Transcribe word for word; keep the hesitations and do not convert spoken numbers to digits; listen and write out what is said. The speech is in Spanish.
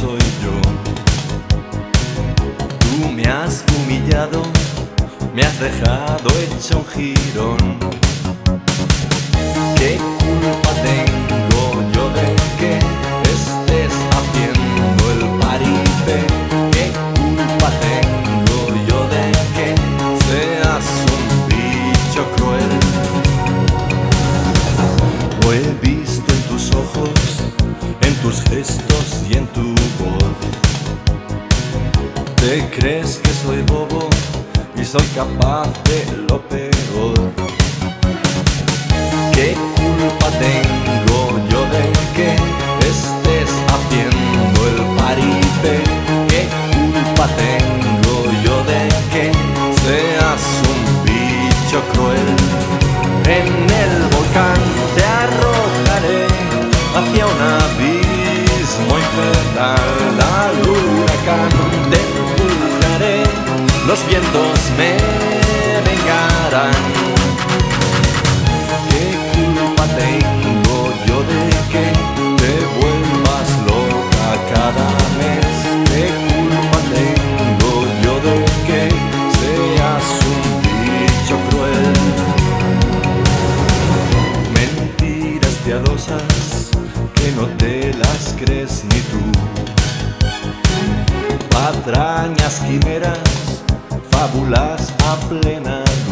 soy yo. Tú me has humillado, me has dejado hecho un jirón. ¿Qué culpa tengo yo de que estés haciendo el paripé? ¿Qué culpa tengo yo de que seas un bicho cruel? Lo he visto en tus ojos, en tus gestos y en tu voz. ¿Te crees que soy bobo y soy capaz de lo peor? ¿Qué culpa tengo yo de que estés haciendo el paripé? ¿Qué culpa tengo yo de que seas un bicho cruel? En el volcán te arrojaré hacia un abismo infernal, al huracán te empujaré, los vientos me vengarán. Que no te las crees ni tú, patrañas, quimeras, fábulas a plena luz.